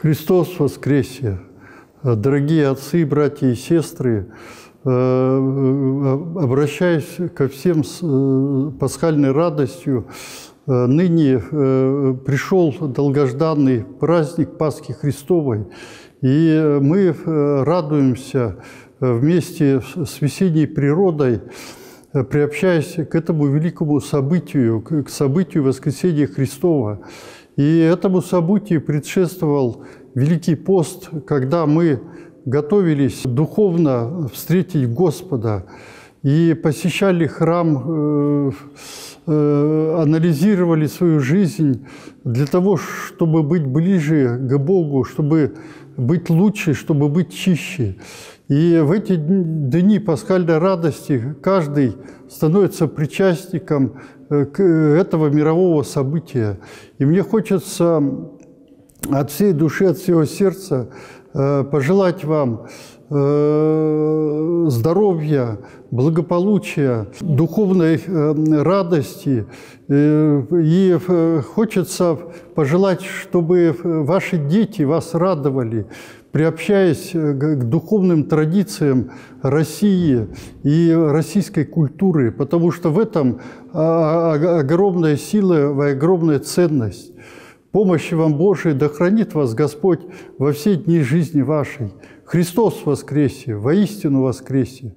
Христос воскресе! Дорогие отцы, братья и сестры, обращаясь ко всем с пасхальной радостью, ныне пришел долгожданный праздник Пасхи Христовой, и мы радуемся вместе с весенней природой, приобщаясь к этому великому событию, к событию Воскресения Христова. И этому событию предшествовал Великий пост, когда мы готовились духовно встретить Господа и посещали храм, анализировали свою жизнь для того, чтобы быть ближе к Богу, чтобы быть лучше, чтобы быть чище. И в эти дни пасхальной радости каждый становится причастником этого мирового события. И мне хочется от всей души, от всего сердца пожелать вам здоровья, благополучия, духовной радости. И хочется пожелать, чтобы ваши дети вас радовали, приобщаясь к духовным традициям России и российской культуры, потому что в этом огромная сила и огромная ценность. Помощи вам Божией, да хранит вас Господь во все дни жизни вашей. Христос воскресе! Воистину воскресе!